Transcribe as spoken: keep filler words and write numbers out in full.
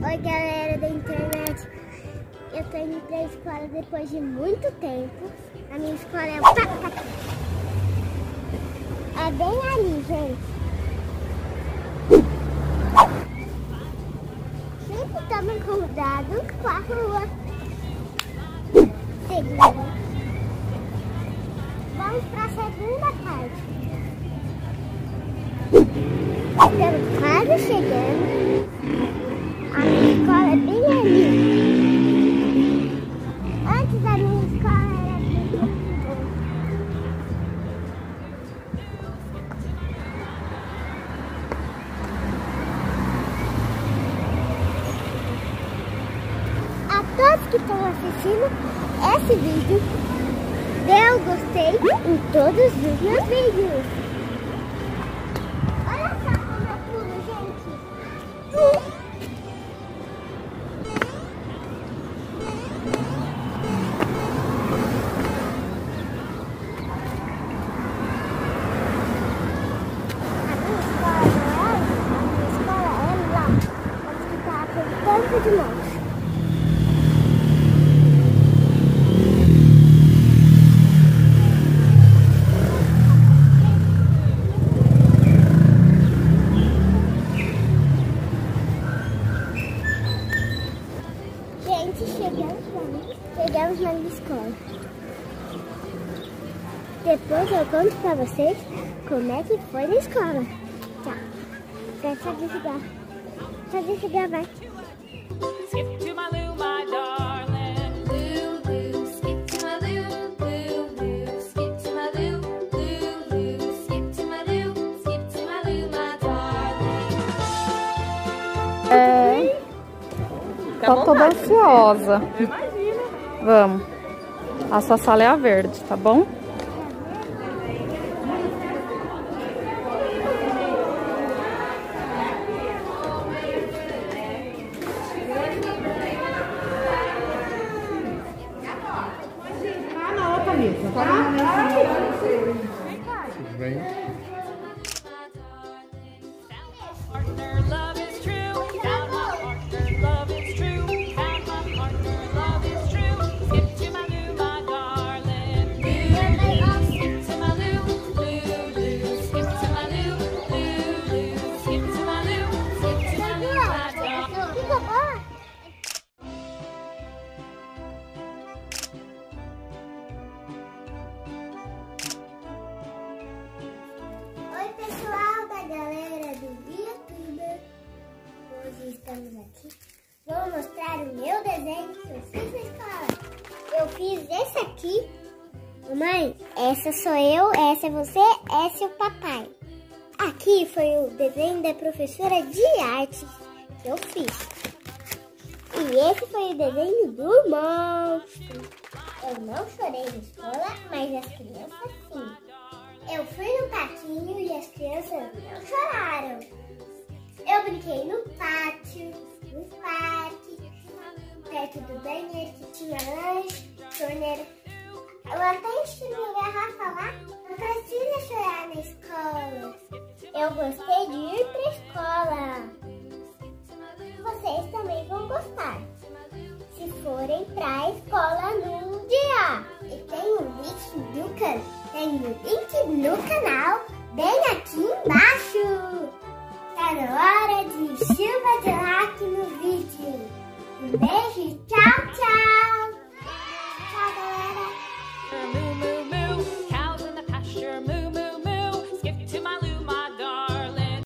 Oi galera da internet, eu tô indo pra escola depois de muito tempo. A minha escola é... é bem ali, gente. Sempre tomem cuidado com a rua segura. Vamos pra segunda parte. Estamos quase chegando. A minha escola é bem ali. Antes da minha escola era bem boa. A todos que estão assistindo esse vídeo, dê um gostei em todos os meus vídeos. Chegamos na minha escola. Depois eu conto pra vocês como é que foi na escola. Tchau. Até só desligar. Só desligar, vai. Skip to my loo, my darling. Loo, loo, skip to my loo. Loo, loo, skip to my loo. Loo, loo, skip to my loo. Skip to my loo, my darling. É... Tá toda ansiosa. Vamos. A sua sala é a verde, tá bom? Estamos aqui. Vou mostrar o meu desenho que eu fiz na escola. Eu fiz esse aqui. Mãe, essa sou eu, essa é você, essa é o papai. Aqui foi o desenho da professora de arte que eu fiz. E esse foi o desenho do monstro. Eu não chorei na escola, mas as crianças sim. Eu fui no patinho e as crianças não choraram. Eu brinquei no pátio, no parque, perto do banheiro que tinha lanche, torneira. Eu até enchi minha garrafa lá, não precisa chorar na escola. Eu gostei de ir pra escola. Vocês também vão gostar, se forem pra escola num dia. E tem um link do, can... tem um link no canal, bem aqui embaixo. Está na hora de chuva de like no vídeo. Um beijo.